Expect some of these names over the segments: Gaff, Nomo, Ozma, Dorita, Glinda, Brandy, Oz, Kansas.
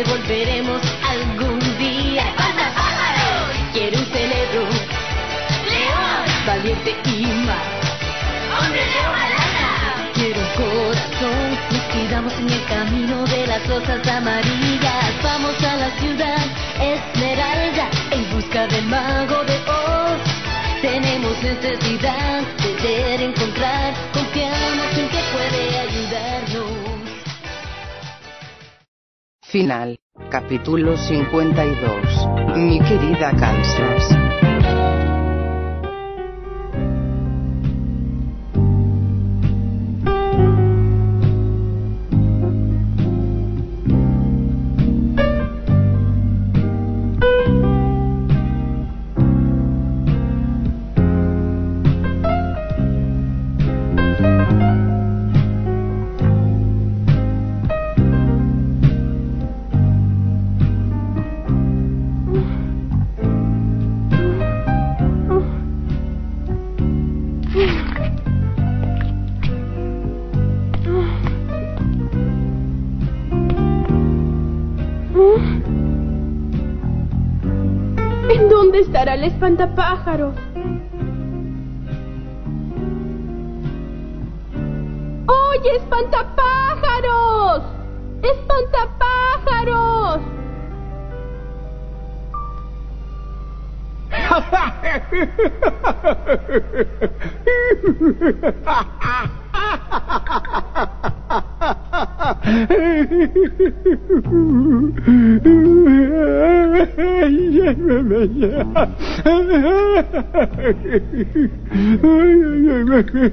donde volveremos algún día. ¡Espantapájaros! Quiero un cerebro, león, valiente y más, hombre de una lana. Quiero un corazón, nos quedamos en el camino de las rosas amarillas. Vamos a la ciudad esmeralda en busca del mago de Oz. Tenemos necesidad de ver, encontrar, confiamos en que puede ayudarnos. Final. Capítulo 52. Mi querida Kansas. Estará el espantapájaros. ¡Oye, espantapájaros! ¡Espantapájaros!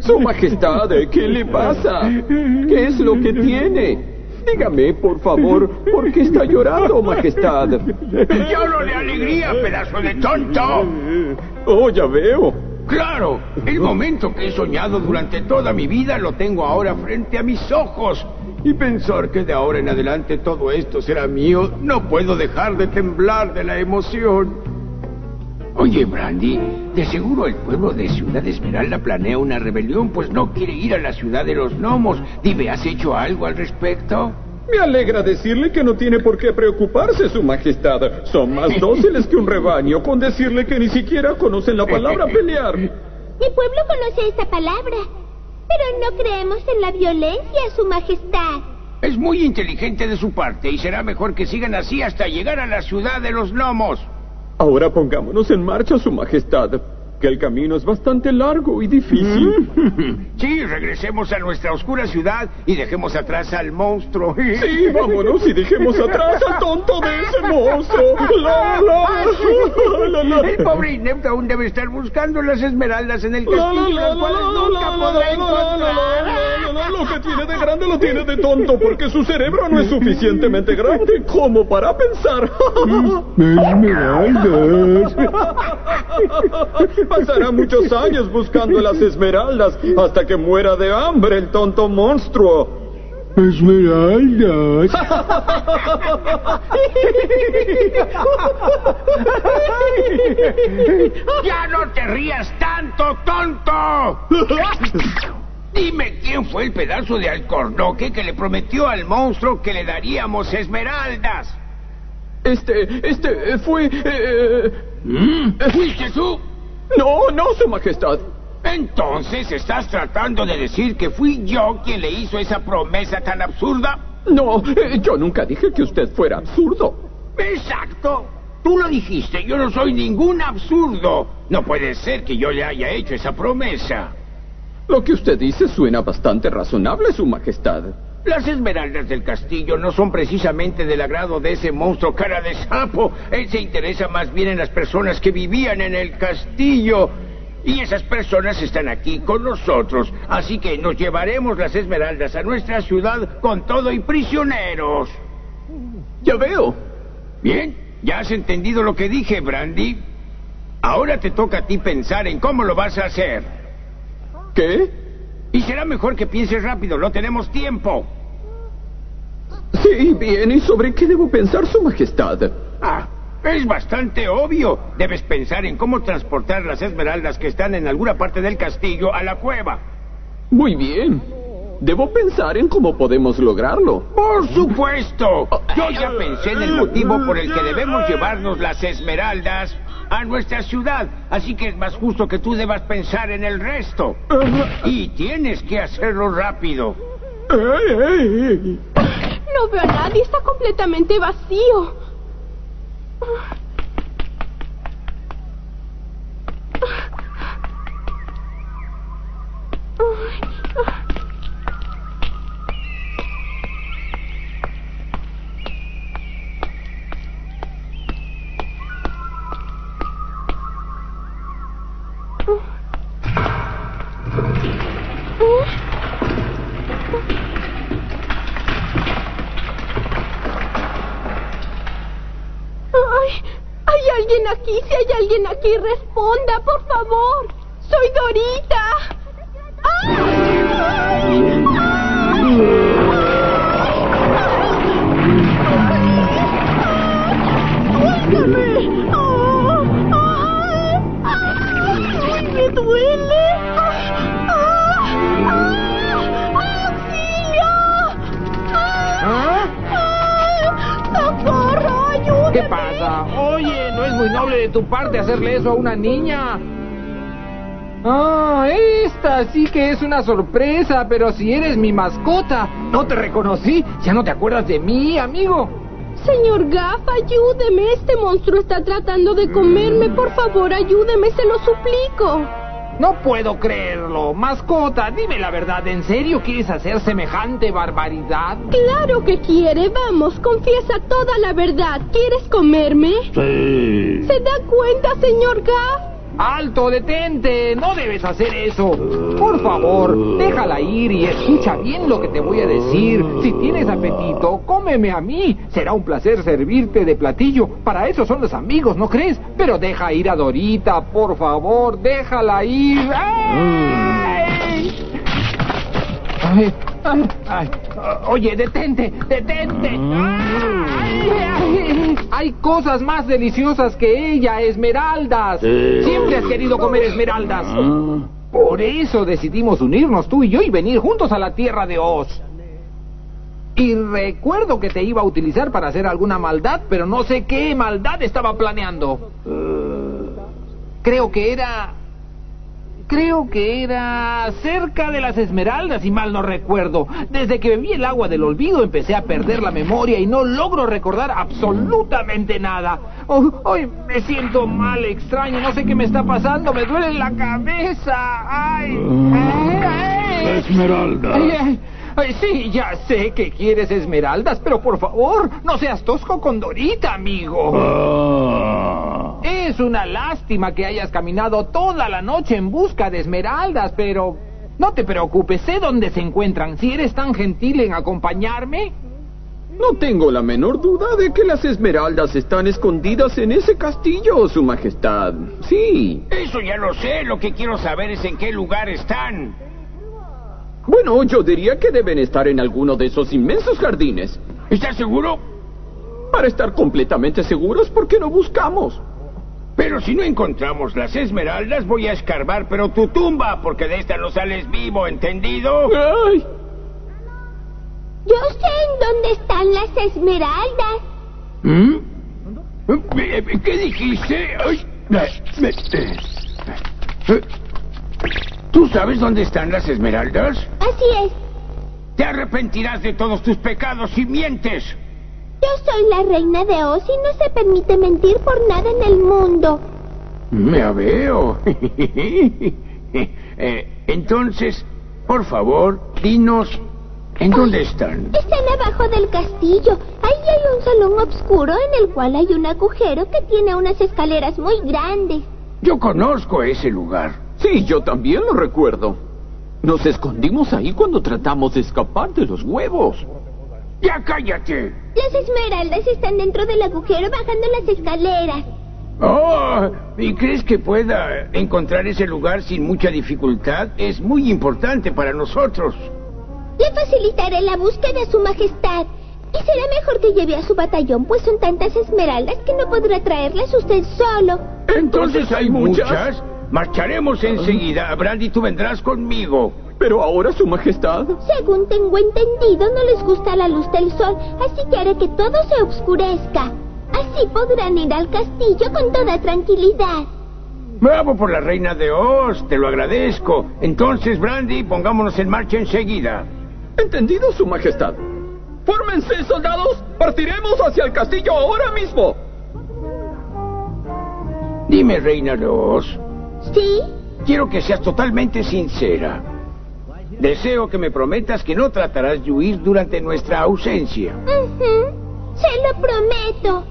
Su Majestad, ¿qué le pasa? ¿Qué es lo que tiene? Dígame, por favor, ¿por qué está llorando, Majestad? ¡Lloro de alegría, pedazo de tonto! Oh, ya veo. ¡Claro! El momento que he soñado durante toda mi vida lo tengo ahora frente a mis ojos. Y pensar que de ahora en adelante todo esto será mío, no puedo dejar de temblar de la emoción. Oye, Brandy, de seguro el pueblo de Ciudad Esmeralda planea una rebelión, pues no quiere ir a la ciudad de los gnomos. Dime, ¿has hecho algo al respecto? Me alegra decirle que no tiene por qué preocuparse, Su Majestad. Son más dóciles que un rebaño, con decirle que ni siquiera conocen la palabra pelear. Mi pueblo conoce esta palabra, pero no creemos en la violencia, Su Majestad. Es muy inteligente de su parte y será mejor que sigan así hasta llegar a la ciudad de los gnomos. Ahora pongámonos en marcha, Su Majestad, que el camino es bastante largo y difícil. Sí, regresemos a nuestra oscura ciudad y dejemos atrás al monstruo. Sí, vámonos y dejemos atrás al tonto de ese monstruo. La, la, la, la, la. El pobre inepto aún debe estar buscando las esmeraldas en el castillo, las cuales nunca podrá encontrar. Lo que tiene de grande lo tiene de tonto, porque su cerebro no es suficientemente grande como para pensar. Esmeraldas. Pasará muchos años buscando las esmeraldas hasta que muera de hambre el tonto monstruo. Esmeraldas. ¡Ya no te rías tanto, tonto! Dime quién fue el pedazo de alcornoque que le prometió al monstruo que le daríamos esmeraldas. Fue... ¿Fuiste tú? No, no, Su Majestad. ¿Entonces estás tratando de decir que fui yo quien le hizo esa promesa tan absurda? No, yo nunca dije que usted fuera absurdo. Exacto. Tú lo dijiste, yo no soy ningún absurdo. No puede ser que yo le haya hecho esa promesa. Lo que usted dice suena bastante razonable, Su Majestad. Las esmeraldas del castillo no son precisamente del agrado de ese monstruo cara de sapo. Él se interesa más bien en las personas que vivían en el castillo. Y esas personas están aquí con nosotros. Así que nos llevaremos las esmeraldas a nuestra ciudad con todo y prisioneros. Ya veo. Bien, ya has entendido lo que dije, Brandy. Ahora te toca a ti pensar en cómo lo vas a hacer. ¿Qué? Y será mejor que pienses rápido, no tenemos tiempo. Sí, bien, ¿y sobre qué debo pensar, Su Majestad? Ah, es bastante obvio. Debes pensar en cómo transportar las esmeraldas que están en alguna parte del castillo a la cueva. Muy bien. Debo pensar en cómo podemos lograrlo. ¡Por supuesto! Yo ya pensé en el motivo por el que debemos llevarnos las esmeraldas a nuestra ciudad. Así que es más justo que tú debas pensar en el resto. Y tienes que hacerlo rápido. No veo a nadie, está completamente vacío. Aquí, si hay alguien aquí, responda, por favor. Soy Dorita. ¡Ay! ¡Ay! ¡Ay! ¡Me duele! ¿Qué pasa? Oye, no es muy noble de tu parte hacerle eso a una niña. Ah, esta sí que es una sorpresa, pero si eres mi mascota. No te reconocí, ya no te acuerdas de mí, amigo. Señor Gaff, ayúdeme, este monstruo está tratando de comerme, por favor, ayúdeme, se lo suplico. No puedo creerlo. Mascota, dime la verdad, ¿en serio quieres hacer semejante barbaridad? Claro que quiere, vamos, confiesa toda la verdad. ¿Quieres comerme? Sí. ¿Se da cuenta, señor Gaff? ¡Alto, detente! No debes hacer eso. Por favor, déjala ir y escucha bien lo que te voy a decir. Si tienes apetito, cómeme a mí. Será un placer servirte de platillo. Para eso son los amigos, ¿no crees? Pero deja ir a Dorita, por favor, déjala ir. ¡Ay! Ay, ay, ay. Oye, detente, detente. ¡Ay, ay! Hay cosas más deliciosas que ella, esmeraldas. Siempre has querido comer esmeraldas. Por eso decidimos unirnos tú y yo y venir juntos a la tierra de Oz. Y recuerdo que te iba a utilizar para hacer alguna maldad, pero no sé qué maldad estaba planeando. Creo que era cerca de las esmeraldas, si mal no recuerdo. Desde que bebí el agua del olvido empecé a perder la memoria y no logro recordar absolutamente nada. Hoy me siento mal, extraño, no sé qué me está pasando, me duele la cabeza. ¡Ay! ¡Esmeraldas! Sí, ya sé que quieres esmeraldas, pero por favor, no seas tosco con Dorita, amigo. Es una lástima que hayas caminado toda la noche en busca de esmeraldas, pero no te preocupes, sé dónde se encuentran. Si eres tan gentil en acompañarme... No tengo la menor duda de que las esmeraldas están escondidas en ese castillo, Su Majestad. Sí. Eso ya lo sé, lo que quiero saber es en qué lugar están. Bueno, yo diría que deben estar en alguno de esos inmensos jardines. ¿Estás seguro? Para estar completamente seguros, ¿por qué no buscamos? Pero si no encontramos las esmeraldas, voy a escarbar, pero tu tumba, porque de esta no sales vivo, ¿entendido? ¡Ay! Yo sé en dónde están las esmeraldas. ¿Qué dijiste? ¿Tú sabes dónde están las esmeraldas? Así es. Te arrepentirás de todos tus pecados si mientes. Yo soy la reina de Oz y no se permite mentir por nada en el mundo. Me aveo. Entonces, por favor, dinos, ¿en dónde están? Están abajo del castillo. Ahí hay un salón oscuro en el cual hay un agujero que tiene unas escaleras muy grandes. Yo conozco ese lugar. Sí, yo también lo recuerdo. Nos escondimos ahí cuando tratamos de escapar de los huevos. ¡Ya cállate! Las esmeraldas están dentro del agujero bajando las escaleras. Oh, ¿y crees que pueda encontrar ese lugar sin mucha dificultad? Es muy importante para nosotros. Le facilitaré la búsqueda a Su Majestad. Y será mejor que lleve a su batallón, pues son tantas esmeraldas que no podrá traerlas usted solo. ¿Entonces hay muchas? Marcharemos enseguida. Brandy, tú vendrás conmigo. Pero ahora, Su Majestad... Según tengo entendido, no les gusta la luz del sol, así que haré que todo se oscurezca. Así podrán ir al castillo con toda tranquilidad. ¡Bravo por la reina de Oz! ¡Te lo agradezco! Entonces, Brandy, pongámonos en marcha enseguida. Entendido, Su Majestad. ¡Fórmense, soldados! ¡Partiremos hacia el castillo ahora mismo! Dime, reina de Oz. ¿Sí? Quiero que seas totalmente sincera. Deseo que me prometas que no tratarás de huir durante nuestra ausencia. ¡Se lo prometo!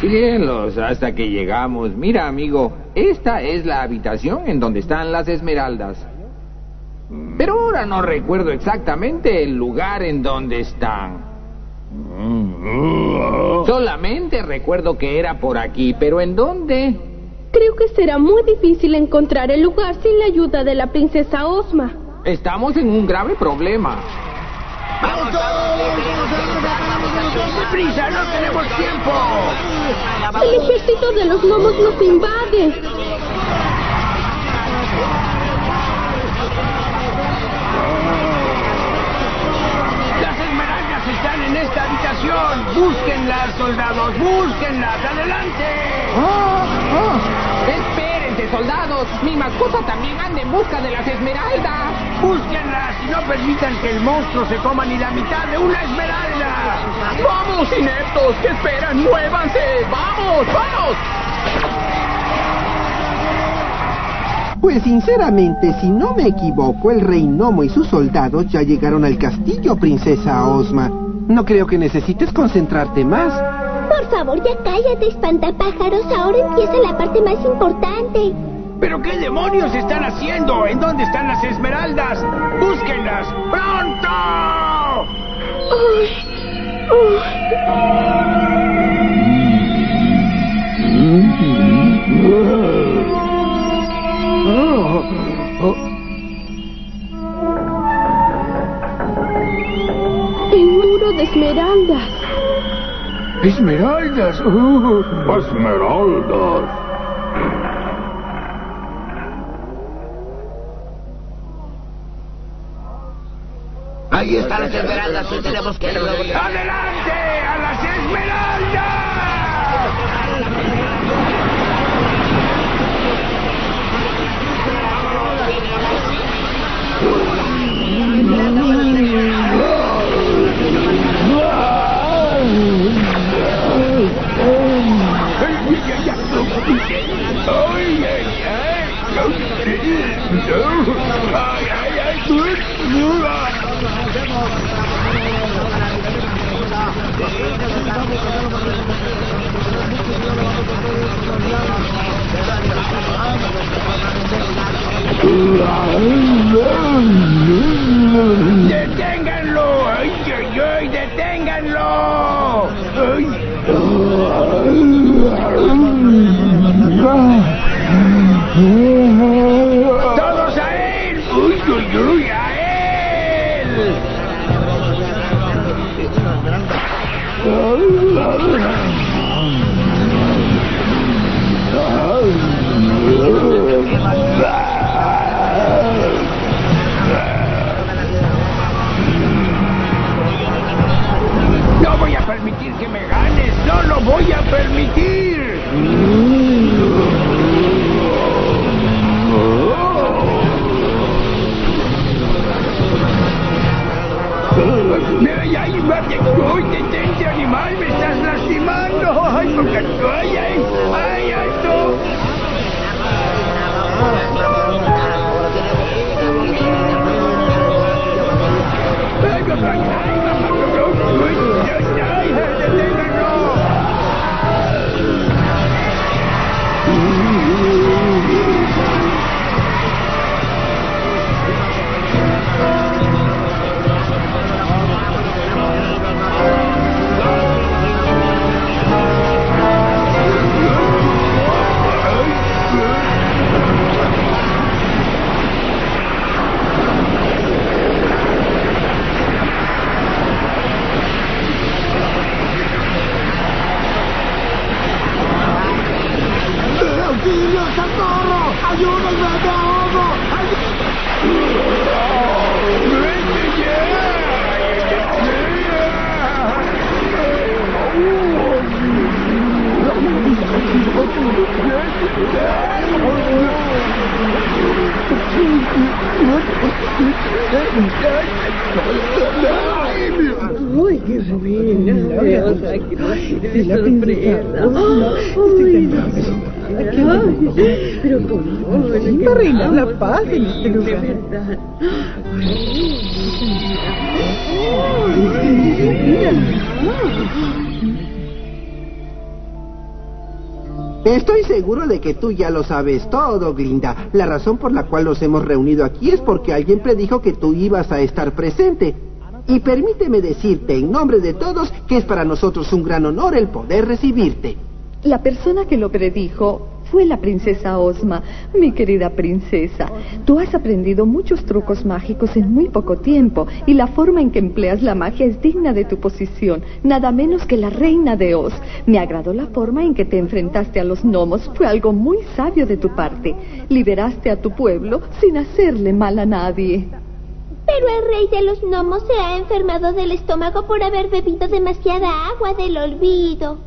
Síguenlos hasta que llegamos. Mira, amigo, esta es la habitación en donde están las esmeraldas. Pero ahora no recuerdo exactamente el lugar en donde están. Solamente recuerdo que era por aquí, pero ¿en dónde? Creo que será muy difícil encontrar el lugar sin la ayuda de la princesa Ozma. Estamos en un grave problema. ¡Vamos todos! ¡Prisa! ¡No tenemos tiempo! ¡El ejército de los gnomos nos invade! ¡Las esmeraldas están en esta habitación! ¡Búsquenlas, soldados! ¡Búsquenlas! ¡Adelante! ¡Espérense, soldados! ¡Mi mascota también anda en busca de las esmeraldas! ¡Búsquenlas y no permitan que el monstruo se coma ni la mitad de una esmeralda! ¡Vamos, ineptos! ¿Qué esperan? ¡Muévanse! ¡Vamos! ¡Vamos! Pues sinceramente, si no me equivoco, el rey Nomo y sus soldados ya llegaron al castillo, princesa Ozma. No creo que necesites concentrarte más. Por favor, ya cállate, espantapájaros. Ahora empieza la parte más importante. ¿Pero qué demonios están haciendo? ¿En dónde están las esmeraldas? ¡Búsquenlas! ¡Pronto! El muro de esmeraldas. ¡Esmeraldas! ¡Esmeraldas! Ahí están las esmeraldas, hoy tenemos que ir. ¡Adelante! ¡A las esmeraldas! ¡Deténganlo! ¡Ay, ay, ay! ¡Deténganlo! ¡Ay! ¡Todos a él! ¡Uy, uy, uy! ¡A él! ¡No voy a permitir ¡Auxilio, socorro! ¡Ayúdenme, me ahogo! ¡Ay, qué bueno! ¡Qué sorpresa! ¡Ay! Pero cómo siempre reina la paz en este lugar. Estoy seguro de que tú ya lo sabes todo, Glinda. La razón por la cual nos hemos reunido aquí es porque alguien predijo que tú ibas a estar presente. Y permíteme decirte, en nombre de todos, que es para nosotros un gran honor el poder recibirte. La persona que lo predijo fue la princesa Ozma. Mi querida princesa, tú has aprendido muchos trucos mágicos en muy poco tiempo, y la forma en que empleas la magia es digna de tu posición, nada menos que la reina de Oz. Me agradó la forma en que te enfrentaste a los gnomos, fue algo muy sabio de tu parte. Liberaste a tu pueblo sin hacerle mal a nadie. Pero el rey de los gnomos se ha enfermado del estómago por haber bebido demasiada agua del olvido.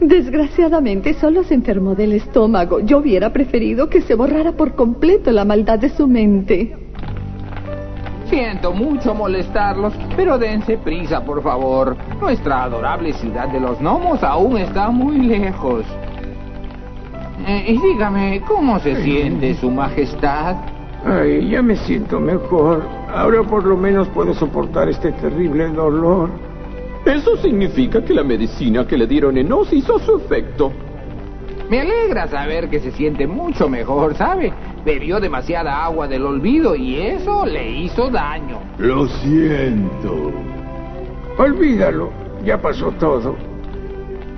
Desgraciadamente solo se enfermó del estómago. Yo hubiera preferido que se borrara por completo la maldad de su mente. Siento mucho molestarlos, pero dense prisa, por favor. Nuestra adorable ciudad de los gnomos aún está muy lejos. Y dígame, ¿cómo se siente su majestad? Ay, ya me siento mejor. Ahora por lo menos puedo soportar este terrible dolor. Eso significa que la medicina que le dieron en Oz hizo su efecto. Me alegra saber que se siente mucho mejor, ¿sabe? Bebió demasiada agua del olvido y eso le hizo daño. Lo siento. Olvídalo, ya pasó todo.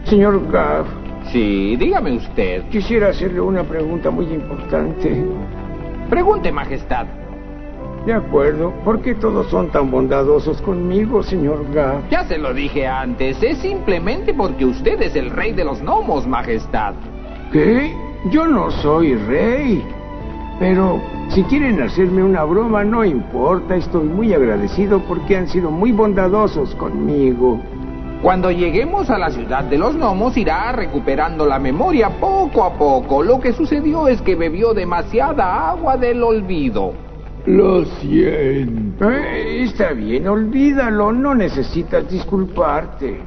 Señor Gaff. Sí, dígame usted. Quisiera hacerle una pregunta muy importante. Pregunte, majestad. De acuerdo. ¿Por qué todos son tan bondadosos conmigo, señor Gaff? Ya se lo dije antes. Es simplemente porque usted es el rey de los gnomos, majestad. ¿Qué? Yo no soy rey. Pero si quieren hacerme una broma, no importa. Estoy muy agradecido porque han sido muy bondadosos conmigo. Cuando lleguemos a la ciudad de los gnomos, irá recuperando la memoria poco a poco. Lo que sucedió es que bebió demasiada agua del olvido. Lo siento. Está bien, olvídalo. No necesitas disculparte.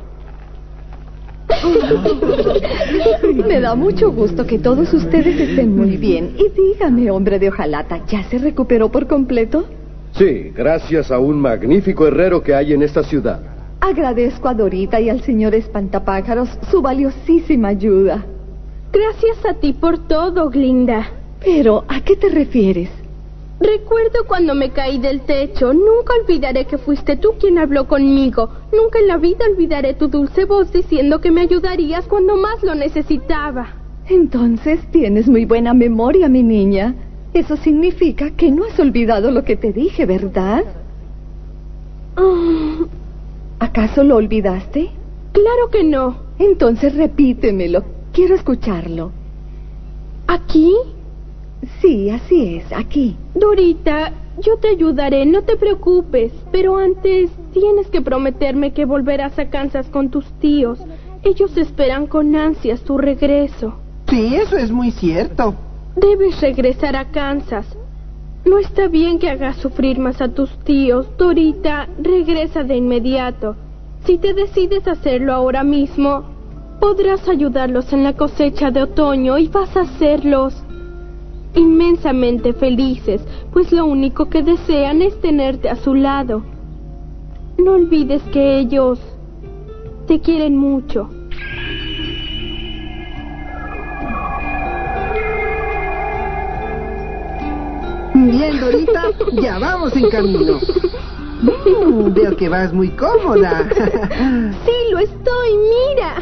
Me da mucho gusto que todos ustedes estén muy bien. Y dígame, hombre de hojalata, ¿ya se recuperó por completo? Sí, gracias a un magnífico herrero que hay en esta ciudad. Agradezco a Dorita y al señor Espantapájaros su valiosísima ayuda. Gracias a ti por todo, Glinda. Pero, ¿a qué te refieres? Recuerdo cuando me caí del techo. Nunca olvidaré que fuiste tú quien habló conmigo. Nunca en la vida olvidaré tu dulce voz diciendo que me ayudarías cuando más lo necesitaba. Entonces tienes muy buena memoria, mi niña. Eso significa que no has olvidado lo que te dije, ¿verdad? ¿Acaso lo olvidaste? Claro que no. Entonces repítemelo. Quiero escucharlo. ¿Aquí? Sí, así es, aquí. Dorita, yo te ayudaré, no te preocupes. Pero antes tienes que prometerme que volverás a Kansas con tus tíos. Ellos esperan con ansias tu regreso. Sí, eso es muy cierto. Debes regresar a Kansas. No está bien que hagas sufrir más a tus tíos. Dorita, regresa de inmediato. Si te decides hacerlo ahora mismo, podrás ayudarlos en la cosecha de otoño y vas a hacerlos inmensamente felices, pues lo único que desean es tenerte a su lado. No olvides que ellos te quieren mucho. Bien, Dorita, ya vamos en camino. Veo que vas muy cómoda. Sí, lo estoy, mira.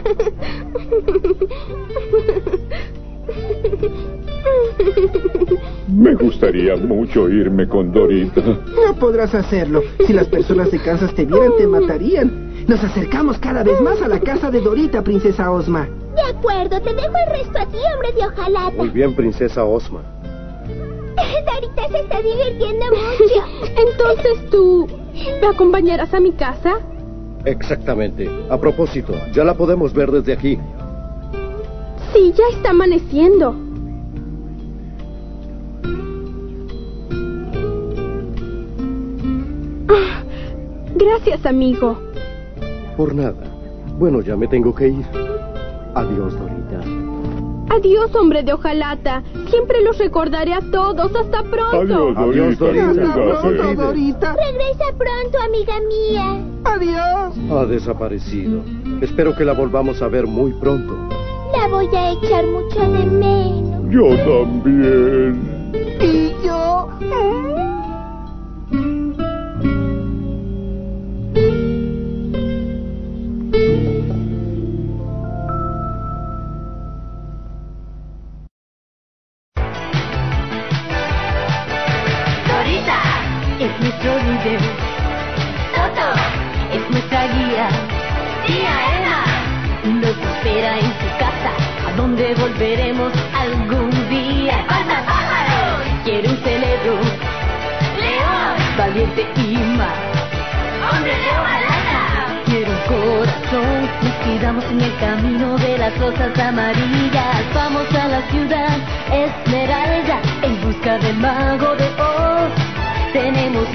Me gustaría mucho irme con Dorita. No podrás hacerlo. Si las personas de Kansas te vieran, te matarían. Nos acercamos cada vez más a la casa de Dorita, princesa Ozma. De acuerdo, te dejo el resto a ti, hombre de hojalata. Muy bien, princesa Ozma. Dorita se está divirtiendo mucho. Entonces tú... ¿me acompañarás a mi casa? Exactamente. A propósito, ya la podemos ver desde aquí. Sí, ya está amaneciendo. Ah, gracias, amigo. Por nada. Bueno, ya me tengo que ir. Adiós, Dorita. Adiós, hombre de hojalata. Siempre los recordaré a todos. ¡Hasta pronto! Adiós, Dorita. Adiós, Dorita. Hasta pronto, Dorita. Regresa pronto, amiga mía. Adiós. Ha desaparecido. Espero que la volvamos a ver muy pronto. La voy a echar mucho de menos. Yo también. ¿Y yo?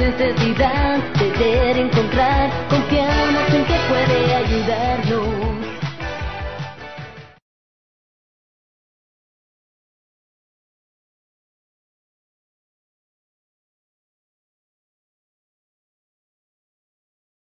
Necesidad de encontrar, confiamos en que puede ayudarnos.